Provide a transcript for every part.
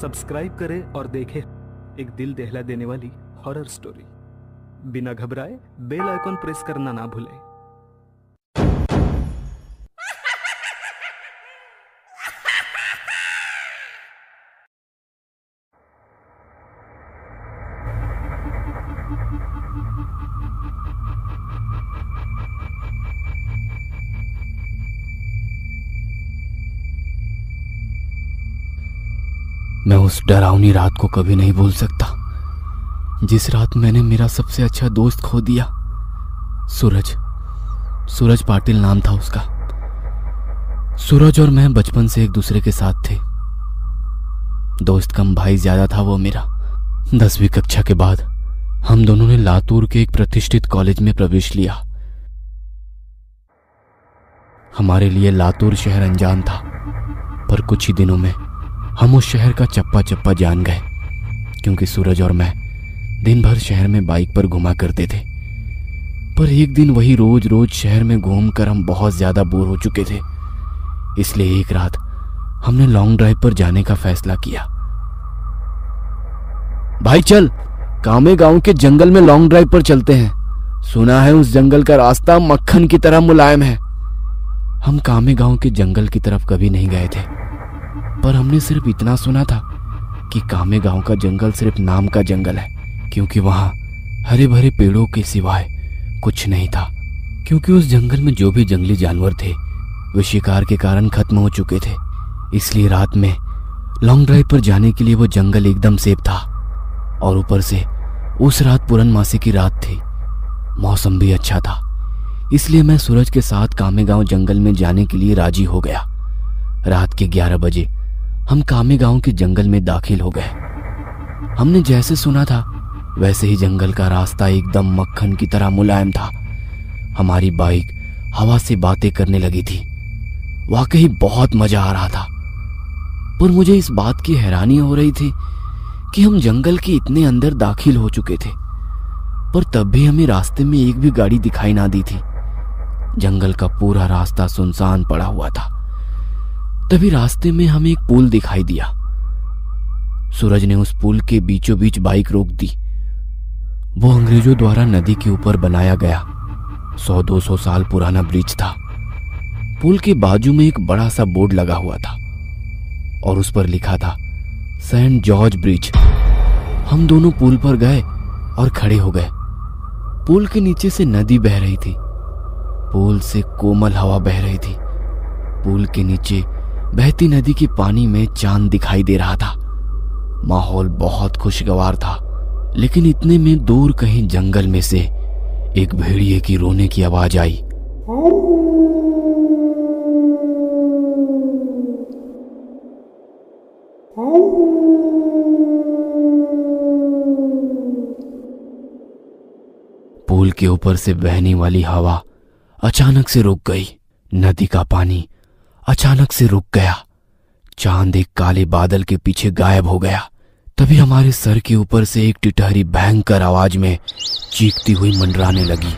Subscribe करें और देखें एक दिल दहला देने वाली हॉरर स्टोरी। बिना घबराए बेल आइकॉन प्रेस करना ना भूलें। मैं उस डरावनी रात को कभी नहीं भूल सकता जिस रात मैंने मेरा सबसे अच्छा दोस्त खो दिया। सूरज पाटिल नाम था उसका। सूरज और मैं बचपन से एक दूसरे के साथ थे। दोस्त कम भाई ज्यादा था वो मेरा। 10वीं कक्षा के बाद हम दोनों ने लातूर के एक प्रतिष्ठित कॉलेज में प्रवेश लिया। हमारे लिए लातूर शहर अनजान था, पर कुछ ही दिनों में हम उस शहर का चप्पा चप्पा जान गए, क्योंकि सूरज और मैं दिन भर शहर में बाइक पर घुमा करते थे। पर एक दिन वही रोज रोज शहर में घूमकर हम बहुत ज़्यादा बोर हो चुके थे, इसलिए एक रात हमने लॉन्ग ड्राइव पर जाने का फैसला किया। भाई चल, कामेगांव के जंगल में लॉन्ग ड्राइव पर चलते हैं, सुना है उस जंगल का रास्ता मक्खन की तरह मुलायम है। हम कामेगांव के जंगल की तरफ कभी नहीं गए थे, पर हमने सिर्फ इतना सुना था कि कामेगांव का जंगल सिर्फ नाम का जंगल है, क्योंकि वहाँ हरे भरे पेड़ों के सिवाय कुछ नहीं था। क्योंकि उस जंगल में जो भी जंगली जानवर थे वे शिकार के कारण खत्म हो चुके थे, इसलिए रात में लॉन्ग ड्राइव पर जाने के लिए वो जंगल एकदम सेफ था। और ऊपर से उस रात पूर्णमासी की रात थी, मौसम भी अच्छा था, इसलिए मैं सूरज के साथ कामेगांव जंगल में जाने के लिए राजी हो गया। रात के 11 बजे हम कामेगांव के जंगल में दाखिल हो गए। हमने जैसे सुना था वैसे ही जंगल का रास्ता एकदम मक्खन की तरह मुलायम था। हमारी बाइक हवा से बातें करने लगी थी। वाकई बहुत मजा आ रहा था, पर मुझे इस बात की हैरानी हो रही थी कि हम जंगल के इतने अंदर दाखिल हो चुके थे, पर तब भी हमें रास्ते में एक भी गाड़ी दिखाई ना दी थी। जंगल का पूरा रास्ता सुनसान पड़ा हुआ था। तभी रास्ते में हमें एक पुल दिखाई दिया। सूरज ने उस पुल के बीचों बीच बाइक रोक दी। वो अंग्रेजों द्वारा नदी के ऊपर बनाया गया 100-200 साल पुराना ब्रिज था। पुल के बाजू में एक बड़ा सा बोर्ड लगा हुआ था और उस पर लिखा था सेंट जॉर्ज ब्रिज। हम दोनों पुल पर गए और खड़े हो गए। पुल के नीचे से नदी बह रही थी। पुल से कोमल हवा बह रही थी। पुल के नीचे बहती नदी के पानी में चांद दिखाई दे रहा था। माहौल बहुत खुशगवार था, लेकिन इतने में दूर कहीं जंगल में से एक भेड़िए की रोने की आवाज आई। पुल के ऊपर से बहने वाली हवा अचानक से रुक गई। नदी का पानी अचानक से रुक गया। चांद एक काले बादल के पीछे गायब हो गया। तभी हमारे सर के ऊपर से एक टिटहरी भयंकर आवाज में चीखती हुई मंडराने लगी,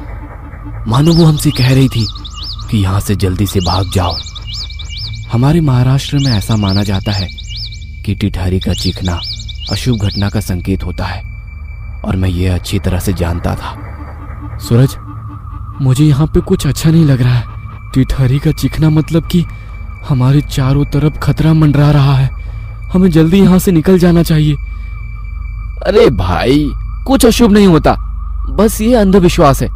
मानो वो हमसे कह रही थी कि यहाँ से जल्दी से भाग जाओ। हमारे महाराष्ट्र में ऐसा माना जाता है कि टिटहरी का चीखना अशुभ घटना का संकेत होता है, और मैं ये अच्छी तरह से जानता था। सूरज, मुझे यहाँ पे कुछ अच्छा नहीं लग रहा है। टिटहरी का चीखना मतलब कि हमारे चारों तरफ खतरा मंडरा रहा है। हमें जल्दी यहाँ से निकल जाना चाहिए। अरे भाई, कुछ अशुभ नहीं होता, बस ये अंधविश्वास है।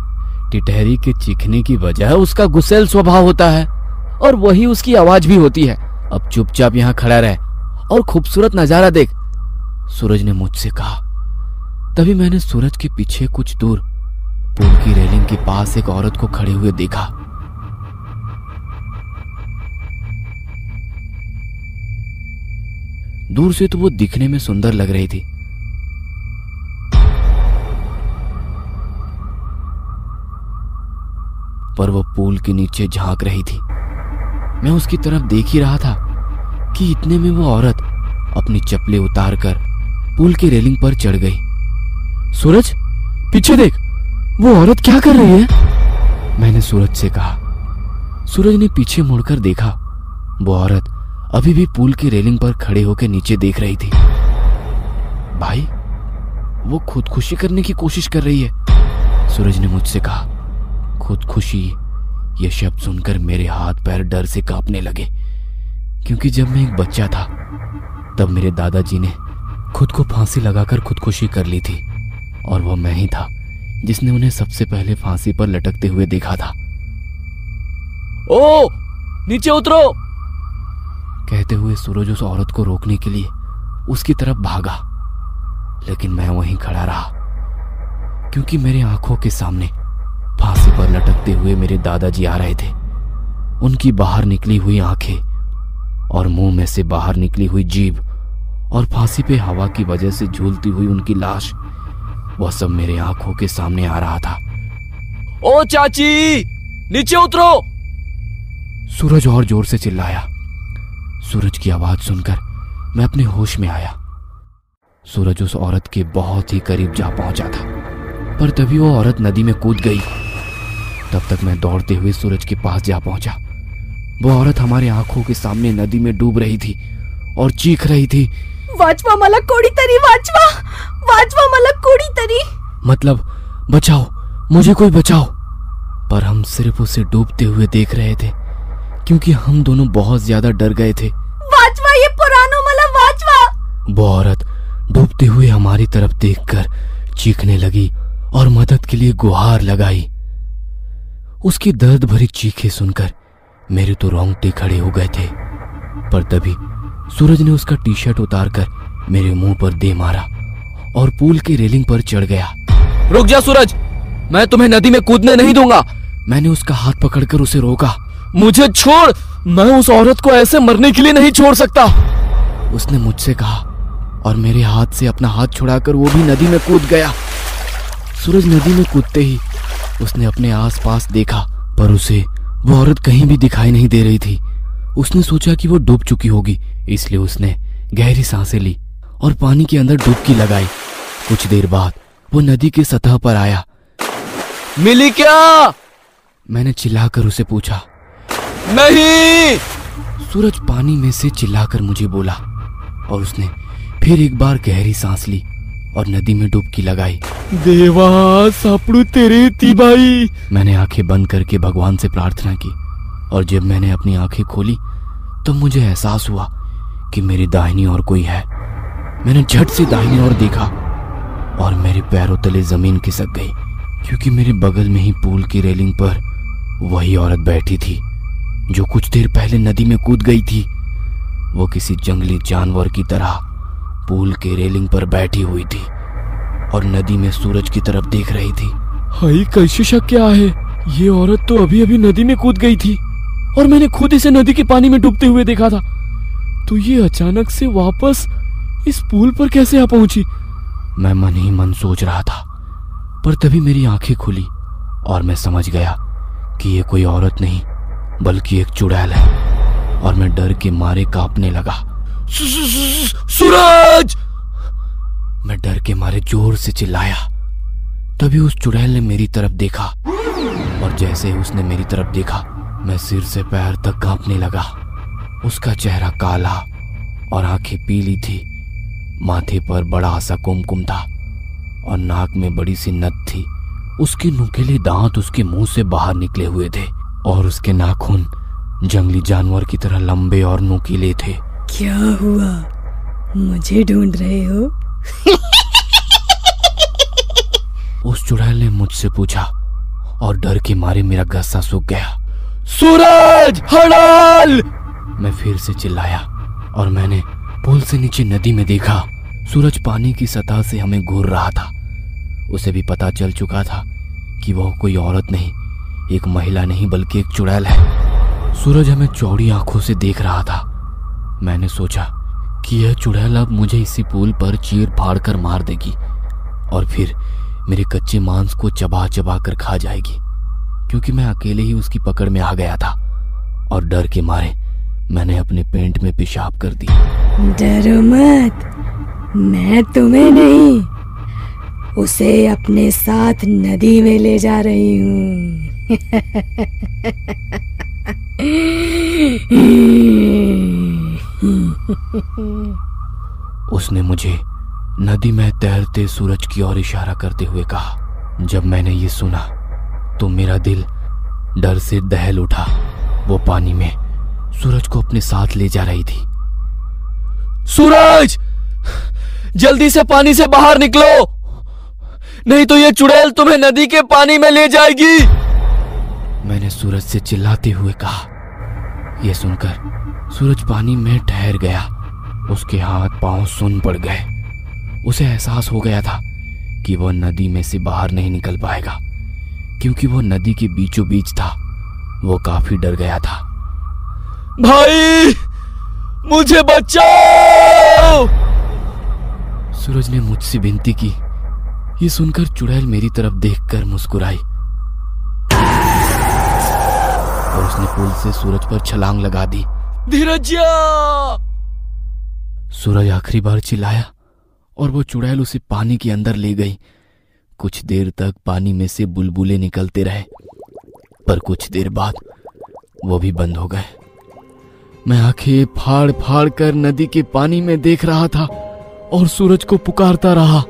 टिटहरी के चीखने की वजह उसका गुस्सैल स्वभाव होता है, और वही उसकी आवाज भी होती है। अब चुपचाप यहाँ खड़ा रहे और खूबसूरत नजारा देख, सूरज ने मुझसे कहा। तभी मैंने सूरज के पीछे कुछ दूर पुल की रेलिंग के पास एक औरत को खड़े हुए देखा। दूर से तो वो दिखने में सुंदर लग रही थी, पर वो पुल के नीचे झांक रही थी। मैं उसकी तरफ देख ही रहा था कि इतने में वो औरत अपनी चप्पलें उतारकर पुल की रेलिंग पर चढ़ गई। सूरज, पीछे देख, वो औरत क्या कर रही है, मैंने सूरज से कहा। सूरज ने पीछे मुड़कर देखा। वो औरत अभी भी पुल की रेलिंग पर खड़े होकर नीचे देख रही थी। भाई, वो खुदकुशी करने की कोशिश कर रही है, सूरज ने मुझसे कहा। खुदकुशी ये शब्द सुनकर मेरे हाथ पैर डर से कांपने लगे, क्योंकि जब मैं एक बच्चा था तब मेरे दादाजी ने खुद को फांसी लगाकर खुदकुशी कर ली थी, और वो मैं ही था जिसने उन्हें सबसे पहले फांसी पर लटकते हुए देखा था। ओ, नीचे उतरो, कहते हुए सूरज उस औरत को रोकने के लिए उसकी तरफ भागा, लेकिन मैं वहीं खड़ा रहा, क्योंकि मेरे आंखों के सामने फांसी पर लटकते हुए मेरे दादाजी आ रहे थे। उनकी बाहर निकली हुई आंखें और मुंह में से बाहर निकली हुई जीभ और फांसी पे हवा की वजह से झूलती हुई उनकी लाश, वह सब मेरे आंखों के सामने आ रहा था। ओ चाची, नीचे उतरो, सूरज और जोर से चिल्लाया। सूरज की आवाज सुनकर मैं अपने होश में आया। सूरज उस औरत के बहुत ही करीब जा पहुंचा था, पर तभी वो औरत नदी में कूद गई। तब तक मैं दौड़ते हुए सूरज के पास जा पहुंचा। वो औरत हमारे आंखों के सामने नदी में डूब रही थी और चीख रही थी, वाचवा मला कोडी तरी, वाचवा, वाचवा मला कोडी तरी, मतलब बचाओ मुझे, कोई बचाओ। पर हम सिर्फ उसे डूबते हुए देख रहे थे, क्योंकि हम दोनों बहुत ज्यादा डर गए थे। वाचवा ये पुरानो मला, वाचवा। वो औरत डूबते हुए हमारी तरफ देखकर चीखने लगी और मदद के लिए गुहार लगाई। उसकी दर्द भरी चीखें सुनकर मेरे तो रोंगटे खड़े हो गए थे, पर तभी सूरज ने उसका टी शर्ट उतार कर मेरे मुंह पर दे मारा और पुल के रेलिंग पर चढ़ गया। रुक जा सूरज, मैं तुम्हें नदी में कूदने नहीं दूंगा। मैंने उसका हाथ पकड़कर उसे रोका। मुझे छोड़, मैं उस औरत को ऐसे मरने के लिए नहीं छोड़ सकता, उसने मुझसे कहा, और मेरे हाथ से अपना हाथ छुड़ाकर वो भी नदी में कूद गया। सूरज नदी में कूदते ही उसने अपने आसपास देखा, पर उसे वो औरत कहीं भी दिखाई नहीं दे रही थी। उसने सोचा कि वो डूब चुकी होगी, इसलिए उसने गहरी सांसें ली और पानी के अंदर डुबकी लगाई। कुछ देर बाद वो नदी की सतह पर आया। मिली क्या? मैंने चिल्लाकर उसे पूछा। नहीं, सूरज पानी में से चिल्लाकर मुझे बोला, और उसने फिर एक बार गहरी सांस ली और नदी में डुबकी लगाई। देवा सापड़ू तेरे थी भाई। मैंने आंखें बंद करके भगवान से प्रार्थना की, और जब मैंने अपनी आंखें खोली तो मुझे एहसास हुआ कि मेरी दाहिनी ओर कोई है। मैंने झट से दाहिनी ओर देखा और मेरे पैरों तले जमीन खिसक गई, क्योंकि मेरे बगल में ही पुल की रेलिंग पर वही औरत बैठी थी जो कुछ देर पहले नदी में कूद गई थी। वो किसी जंगली जानवर की तरह पुल के रेलिंग पर बैठी हुई थी और नदी में सूरज की तरफ देख रही थी। हाय कशिशा क्या है? ये औरत तो अभी अभी नदी में कूद गई थी और मैंने खुद इसे नदी के पानी में डूबते हुए देखा था, तो ये अचानक से वापस इस पुल पर कैसे आ पहुंची? मैं मन ही मन सोच रहा था, पर तभी मेरी आंखें खुली और मैं समझ गया कि ये कोई औरत नहीं बल्कि एक चुड़ैल है, और मैं डर के मारे कांपने लगा। सूरज! मैं डर के मारे जोर से चिल्लाया। तभी उस चुड़ैल ने मेरी तरफ देखा, और जैसे उसने मेरी तरफ देखा मैं सिर से पैर तक कांपने लगा। उसका चेहरा काला और आंखें पीली थी, माथे पर बड़ा सा कुमकुम था और नाक में बड़ी सी नथ थी। उसके नुकीले दांत उसके मुंह से बाहर निकले हुए थे और उसके नाखून जंगली जानवर की तरह लंबे और नुकीले थे। क्या हुआ, मुझे ढूंढ रहे हो? उस चुड़ैल ने मुझसे पूछा, और डर के मारे मेरा गुस्सा सूख गया। सूरज हड़ाल! मैं फिर से चिल्लाया, और मैंने पुल से नीचे नदी में देखा। सूरज पानी की सतह से हमें घूर रहा था। उसे भी पता चल चुका था कि वह कोई औरत नहीं, एक महिला नहीं बल्कि एक चुड़ैल है। सूरज हमें चौड़ी आंखों से देख रहा था। मैंने सोचा कि यह चुड़ैल अब मुझे इसी पुल पर चीर फाड़ कर मार देगी और फिर मेरे कच्चे मांस को चबा चबा कर खा जाएगी, क्योंकि मैं अकेले ही उसकी पकड़ में आ गया था, और डर के मारे मैंने अपने पेंट में पेशाब कर दी। डरो मत, मैं तुम्हें नहीं, उसे अपने साथ नदी में ले जा रही हूँ। उसने मुझे नदी में तैरते सूरज की ओर इशारा करते हुए कहा। जब मैंने ये सुना तो मेरा दिल डर से दहल उठा। वो पानी में सूरज को अपने साथ ले जा रही थी। सूरज, जल्दी से पानी से बाहर निकलो, नहीं तो ये चुड़ैल तुम्हें नदी के पानी में ले जाएगी, मैंने सूरज से चिल्लाते हुए कहा। यह सुनकर सूरज पानी में ठहर गया। उसके हाथ पांव सुन्न पड़ गए। उसे एहसास हो गया था कि वो नदी में से बाहर नहीं निकल पाएगा, क्योंकि वो नदी के बीचों बीच था। वो काफी डर गया था। भाई, मुझे बचाओ! सूरज ने मुझसे विनती की। ये सुनकर चुड़ैल मेरी तरफ देखकर मुस्कुराई और उसने पुल से सूरज पर छलांग लगा दी। धीरज! सूरज आखिरी बार चिल्लाया और वो चुड़ैल उसे पानी के अंदर ले गई। कुछ देर तक पानी में से बुलबुले निकलते रहे, पर कुछ देर बाद वो भी बंद हो गए। मैं आंखें फाड़ फाड़ कर नदी के पानी में देख रहा था और सूरज को पुकारता रहा,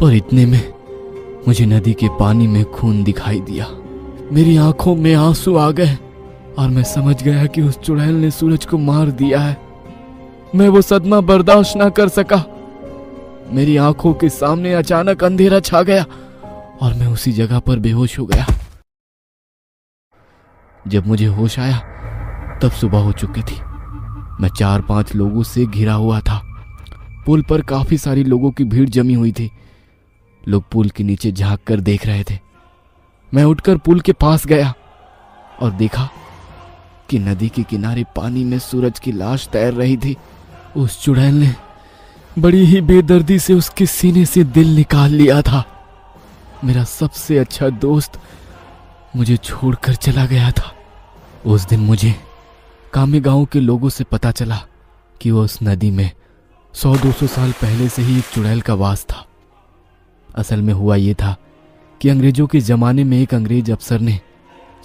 पर इतने में मुझे नदी के पानी में खून दिखाई दिया। मेरी आंखों में आंसू आ गए और मैं समझ गया कि उस चुड़ैल ने सूरज को मार दिया है। मैं वो सदमा बर्दाश्त ना कर सका। मेरी आंखों के सामने अचानक अंधेरा छा गया और मैं उसी जगह पर बेहोश हो गया। जब मुझे होश आया तब सुबह हो चुकी थी। मैं 4-5 लोगों से घिरा हुआ था। पुल पर काफी सारी लोगों की भीड़ जमी हुई थी। लोग पुल के नीचे झांक कर देख रहे थे। मैं उठकर पुल के पास गया और देखा कि नदी के किनारे पानी में सूरज की लाश तैर रही थी। उस चुड़ैल ने बड़ी ही बेदर्दी से उसके सीने से दिल निकाल लिया था। मेरा सबसे अच्छा दोस्त मुझे छोड़कर चला गया था। उस दिन मुझे कामेगांव के लोगों से पता चला कि वो उस नदी में 100-200 साल पहले से ही एक चुड़ैल का वास था। असल में हुआ ये था कि अंग्रेजों के ज़माने में एक अंग्रेज अफसर ने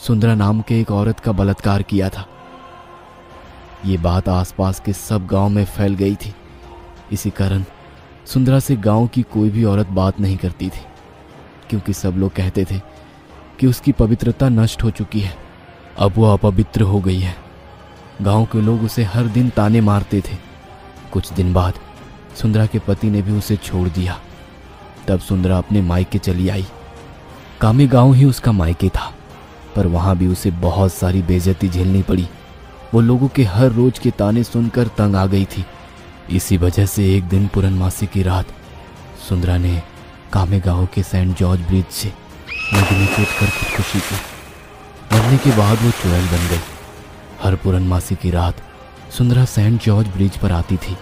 सुंदरा नाम के एक औरत का बलात्कार किया था। ये बात आसपास के सब गांव में फैल गई थी। इसी कारण सुंदरा से गांव की कोई भी औरत बात नहीं करती थी, क्योंकि सब लोग कहते थे कि उसकी पवित्रता नष्ट हो चुकी है, अब वो अपवित्र हो गई है। गांव के लोग उसे हर दिन ताने मारते थे। कुछ दिन बाद सुंदरा के पति ने भी उसे छोड़ दिया। तब सुंदरा अपने मायके चली आई। कामेगांव ही उसका मायके था, पर वहाँ भी उसे बहुत सारी बेइज्जती झेलनी पड़ी। वो लोगों के हर रोज के ताने सुनकर तंग आ गई थी। इसी वजह से एक दिन पूर्णमासी की रात सुंदरा ने कामेगांव के सेंट जॉर्ज ब्रिज से नदी में कूद कर खुदकुशी की। मरने के बाद वो चुड़ैल बन गई। हर पूर्णमासी की रात सुंदरा सेंट जॉर्ज ब्रिज पर आती थी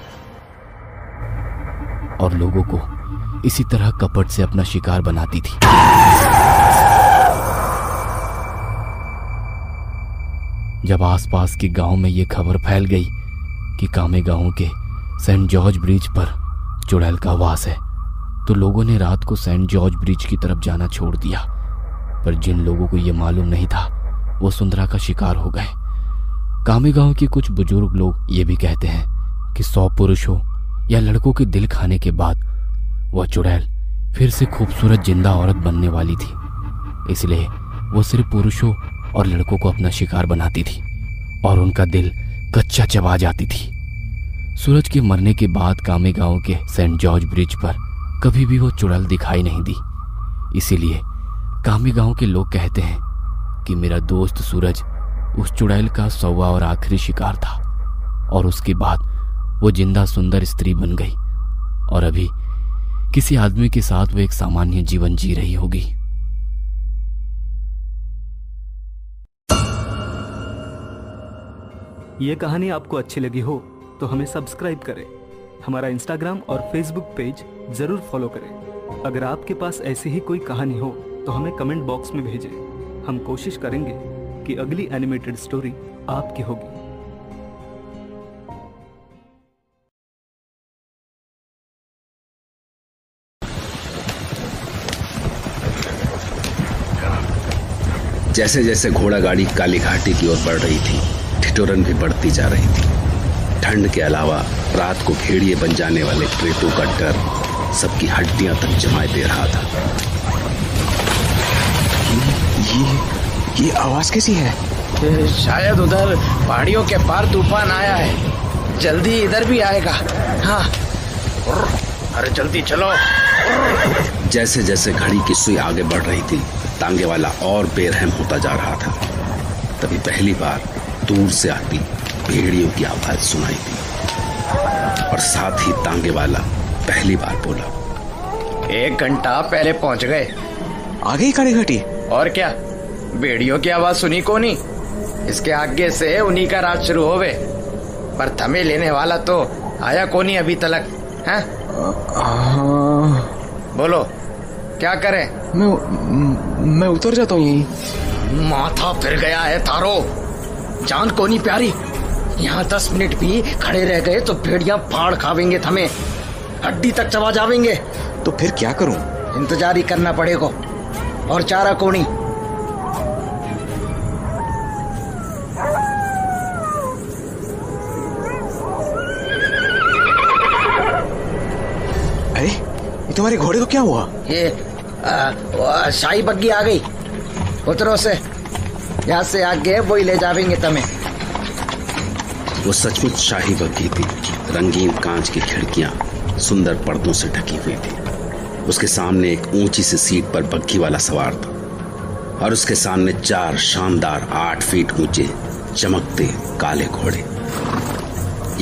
और लोगों को इसी तरह कपट से अपना शिकार बनाती थी। जब आसपास के गांव में ये खबर फैल गई कि कामेगांव के सेंट जॉर्ज ब्रिज पर चुड़ैल का वास है, तो लोगों ने रात को सेंट जॉर्ज ब्रिज की तरफ जाना छोड़ दिया। पर जिन लोगों को ये मालूम नहीं था, वो सुंदरा का शिकार हो गए। कामेगांव के कुछ बुजुर्ग लोग ये भी कहते हैं कि 100 पुरुषों या लड़कों के दिल खाने के बाद वह चुड़ैल फिर से खूबसूरत जिंदा औरत बनने वाली थी। इसलिए वो सिर्फ पुरुषों और लड़कों को अपना शिकार बनाती थी और उनका दिल कच्चा चबा जाती थी। सूरज के मरने के बाद कामेगांव के सेंट जॉर्ज ब्रिज पर कभी भी वो चुड़ैल दिखाई नहीं दी। इसीलिए कामेगांव के लोग कहते हैं कि मेरा दोस्त सूरज उस चुड़ैल का 100वां और आखिरी शिकार था, और उसके बाद वो जिंदा सुंदर स्त्री बन गई और अभी किसी आदमी के साथ वो एक सामान्य जीवन जी रही होगी। ये कहानी आपको अच्छी लगी हो तो हमें सब्सक्राइब करें। हमारा इंस्टाग्राम और फेसबुक पेज जरूर फॉलो करें। अगर आपके पास ऐसी ही कोई कहानी हो तो हमें कमेंट बॉक्स में भेजें। हम कोशिश करेंगे कि अगली एनिमेटेड स्टोरी आपकी होगी। जैसे जैसे घोड़ा गाड़ी काली घाटी की ओर बढ़ रही थी, ठिठुरन भी बढ़ती जा रही थी। ठंड के अलावा रात को भेड़िए बन जाने वाले प्रेतों का डर सबकी हड्डियां तक जमाए दे रहा था। ये आवाज कैसी है? शायद उधर पहाड़ियों के पार तूफान आया है, जल्दी इधर भी आएगा। हाँ, अरे जल्दी चलो। जैसे जैसे घड़ी की सुई आगे बढ़ रही थी, तांगे वाला और बेरहम होता जा रहा था। तभी पहली बार दूर से आती भेड़ियों की आवाज सुनाई दी और साथ ही तांगे वाला पहली बार बोला, 1 घंटा पहले पहुंच गए। आ गई काली घाटी। और क्या, भेड़ियों की आवाज सुनी को नहीं। इसके आगे से उन्हीं का राज शुरू होवे, पर थमे लेने वाला तो आया को नहीं अभी तलक। है बोलो क्या करें? मैं उतर जाता हूँ यहीं। माथा फिर गया है तारो, जान कोनी प्यारी। यहाँ 10 मिनट भी खड़े रह गए तो भेड़िया फाड़ खावेंगे, थमे हड्डी तक चबा जावेंगे। तो फिर क्या करूँ? इंतजार ही करना पड़ेगा और चारा कोनी। अरे तुम्हारे घोड़े को क्या हुआ? ये शाही बग्गी आ गई। उतरो से, यहाँ से आगे वो ही ले जावेंगे तमें। वो सचमुच शाही बग्गी थी। रंगीन कांच की खिड़कियां सुंदर पर्दों से ढकी हुई थी। उसके सामने एक ऊंची सी सीट पर बग्गी वाला सवार था और उसके सामने 4 शानदार 8 फीट ऊंचे चमकते काले घोड़े।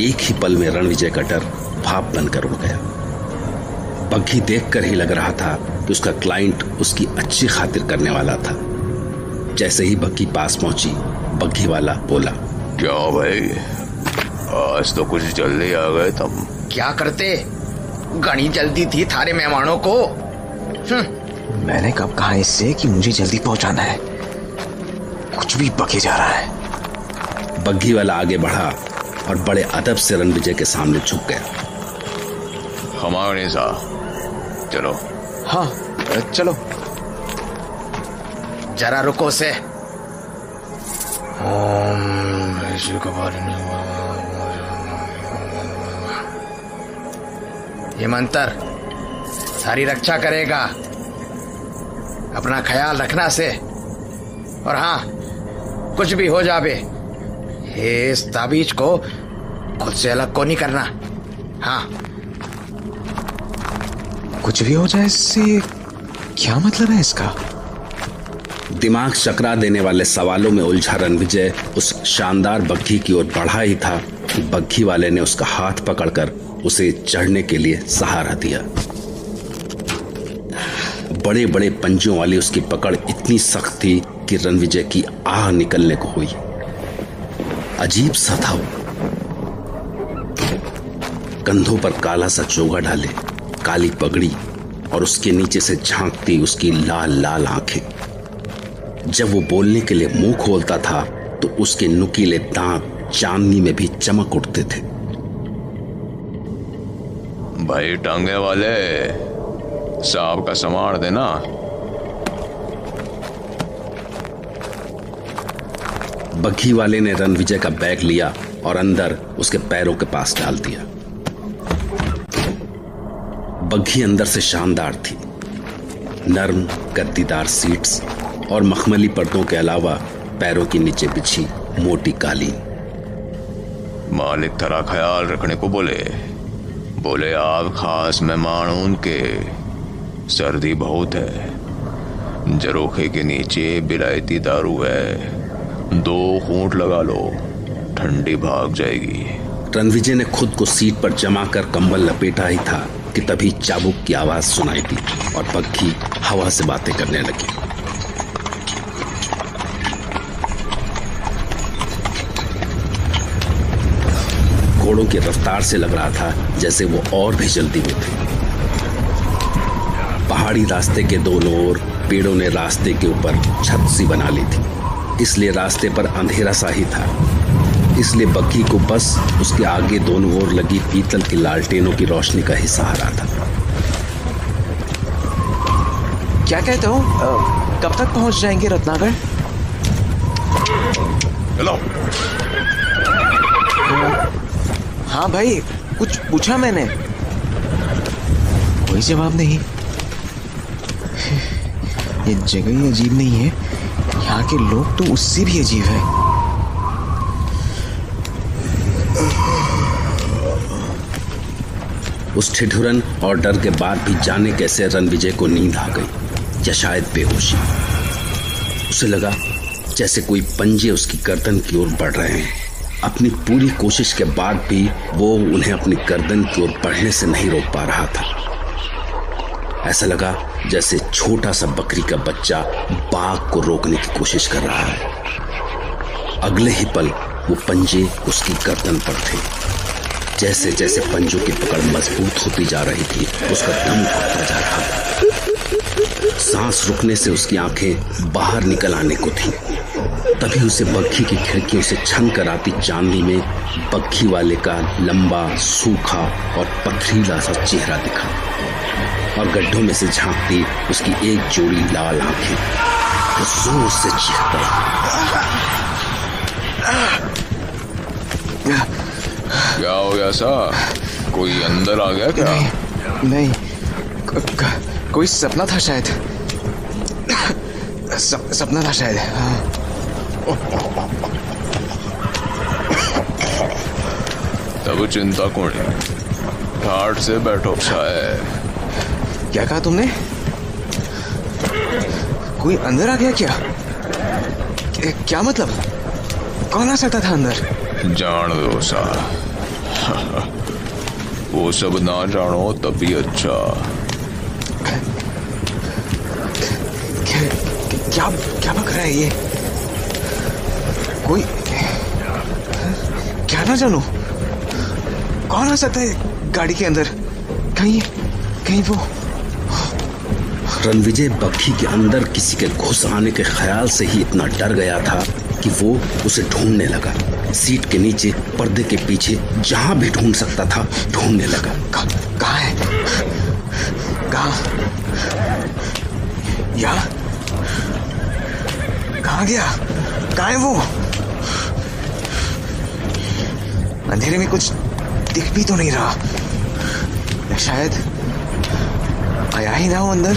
एक ही पल में रणविजय का डर भाप बनकर उड़ गया। बग्घी देखकर ही लग रहा था कि उसका क्लाइंट उसकी अच्छी खातिर करने वाला था। जैसे ही बग्घी पास पहुंची, बग्घी वाला बोला, क्या भाई, आज तो कुछ जल्दी आ गए तुम। क्या करते, घनी जल्दी थी थारे मेहमानों को। मैंने कब कहा इससे कि मुझे जल्दी पहुंचाना है, कुछ भी बके जा रहा है। बग्घी वाला आगे बढ़ा और बड़े अदब से रणविजय के सामने झुक गया। हमारे साथ चलो। हाँ चलो। जरा रुको से। ये मंत्र सारी रक्षा करेगा, अपना ख्याल रखना से। और हाँ, कुछ भी हो जावे, इस ताबीज को खुद से अलग को नहीं करना। हाँ, कुछ भी हो जाए इससे क्या मतलब है इसका? दिमाग चकरा देने वाले सवालों में उलझा रणविजय उस शानदार बग्घी की ओर बढ़ा ही था कि बग्घी वाले ने उसका हाथ पकड़कर उसे चढ़ने के लिए सहारा दिया। बड़े बड़े पंजों वाली उसकी पकड़ इतनी सख्त थी कि रणविजय की आह निकलने को हुई। अजीब सा था वो। कंधों पर काला सा चोगा ढाले, काली पगड़ी और उसके नीचे से झांकती उसकी लाल लाल आंखें। जब वो बोलने के लिए मुंह खोलता था तो उसके नुकीले दांत चांदनी में भी चमक उठते थे। भाई टांगे वाले, सांप का समार देना। बग्घी वाले ने रणविजय का बैग लिया और अंदर उसके पैरों के पास डाल दिया। बग्घी अंदर से शानदार थी। नर्म गद्दीदार सीट्स और मखमली पर्दों के अलावा पैरों के नीचे बिछी मोटी कालीन। मालिक तेरा ख्याल रखने को बोले आप खास मेहमान, उनके सर्दी बहुत है, जरोखे के नीचे बिलायती दारू है, 2 घूंट लगा लो, ठंडी भाग जाएगी। रणविजय ने खुद को सीट पर जमा कर कंबल लपेटा ही था कि तभी चाबुक की आवाज सुनाई दी और बग्घी हवा से बातें करने लगी। घोड़ों की रफ्तार से लग रहा था जैसे वो और भी जल्दी में थे। पहाड़ी रास्ते के दोनों ओर पेड़ों ने रास्ते के ऊपर छत सी बना ली थी, इसलिए रास्ते पर अंधेरा सा ही था। इसलिए बग्घी को बस उसके आगे दोनों ओर लगी पीतल की लालटेनों की रोशनी का ही सहारा था। क्या कहते हो, कब तक पहुंच जाएंगे रत्नागर? चलो। हाँ भाई, कुछ पूछा मैंने, कोई जवाब नहीं। ये जगह ही अजीब नहीं है, यहाँ के लोग तो उससे भी अजीब है। उस ठिठुरन और डर के बाद भी जाने कैसे रणविजय को नींद आ गई, या शायद बेहोशी। उसे लगा जैसे कोई पंजे उसकी गर्दन की ओर बढ़ रहे हैं। अपनी पूरी कोशिश के बाद भी वो उन्हें अपनी गर्दन की ओर बढ़ने से नहीं रोक पा रहा था। ऐसा लगा जैसे छोटा सा बकरी का बच्चा बाघ को रोकने की कोशिश कर रहा है। अगले ही पल वो पंजे उसकी गर्दन पर थे। जैसे जैसे पंजों की पकड़ मजबूत होती जा रही थी, उसका दम घुटता जा रहा था। सांस रुकने से उसकी आंखें बाहर निकल आने को थी। तभी उसे बग्घी की खिड़कियों से छन कर आती चांदनी में बग्घी वाले का लंबा, सूखा और पथरीला सा चेहरा दिखा, और गड्ढों में से झांकती उसकी एक जोड़ी लाल आंखें। वो जोर से चीख पड़ी। क्या हो गया सा? कोई अंदर आ गया क्या? नहीं, कोई सपना था शायद। सपना था शायद, हाँ। तब चिंता कौन है, ठाट से बैठो। क्या कहा तुमने? कोई अंदर आ गया क्या? क्या मतलब? कौन आ सकता था अंदर? जान दो सा, वो सब ना जानो तभी अच्छा। क्या क्या बक रहा है ये? कोई क्या ना जानो, कौन आ सकता है गाड़ी के अंदर? कहीं वो। रणविजय बग्घी के अंदर किसी के घुस आने के ख्याल से ही इतना डर गया था कि वो उसे ढूंढने लगा। सीट के नीचे, पर्दे के पीछे, जहां भी ढूंढ सकता था ढूंढने लगा। कहाँ है? कहाँ? या कहाँ गया? कहाँ है वो? अंधेरे में कुछ दिख भी तो नहीं रहा। शायद आया ही ना हो अंदर।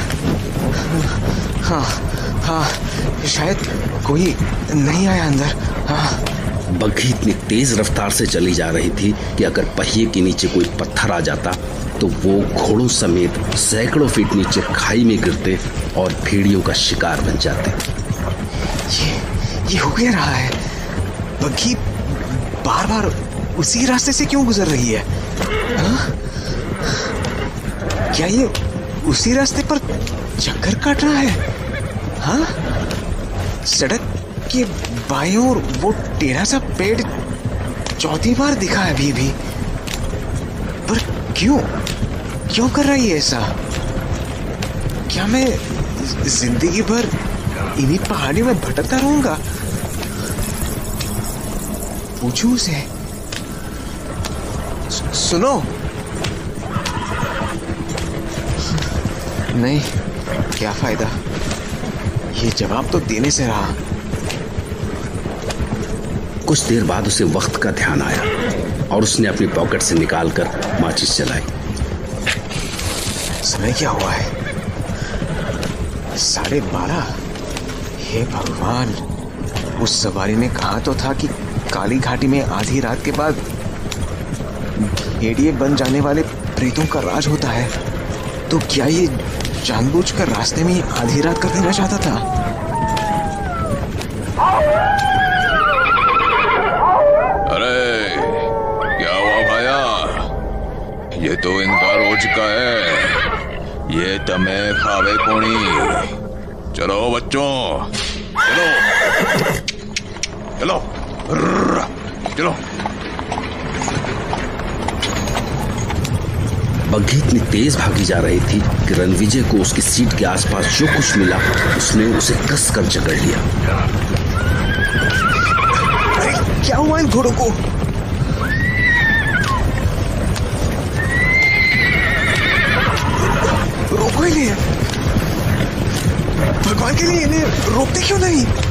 हाँ, शायद कोई नहीं आया अंदर। हाँ। बग्घी इतनी तेज रफ्तार से चली जा रही थी कि अगर पहिए के नीचे कोई पत्थर आ जाता तो वो घोड़ों समेत सैकड़ों फीट नीचे खाई में गिरते और भेड़ियों का शिकार बन जाते। ये हो क्या रहा है? बग्घी बार बार उसी रास्ते से क्यों गुजर रही है? हाँ? क्या ये उसी रास्ते पर चक्कर काट रहा है? हाँ? सड़क के बाईं ओर वो टेढ़ा सा पेड़ चौथी बार दिखा है अभी भी। पर क्यों कर रही है ऐसा? क्या मैं जिंदगी भर इन्हीं पहाड़ियों में भटकता रहूंगा? पूछूं उसे? सुनो। नहीं, क्या फायदा, ये जवाब तो देने से रहा। कुछ देर बाद उसे वक्त का ध्यान आया और उसने अपनी पॉकेट से निकालकर माचिस जलाई। समय क्या हुआ है? 12:30। हे भगवान, उस सवारी ने कहा तो था कि काली घाटी में आधी रात के बाद एडीए बन जाने वाले प्रेतों का राज होता है। तो क्या ये जानबूझकर रास्ते में आधी रात कर देना चाहता था? अरे क्या हुआ भैया? ये तो इनका रोज का है। ये तमे खावे कोणी। चलो बच्चों, चलो चलो चलो। बग्घी इतनी तेज भागी जा रही थी कि रणविजय को उसकी सीट के आसपास जो कुछ मिला उसने उसे कस कर जकड़ लिया। अरे क्या हुआ इन घोड़ों को? रोको इन्हें, भगवान के लिए इन्हें रोकते क्यों नहीं?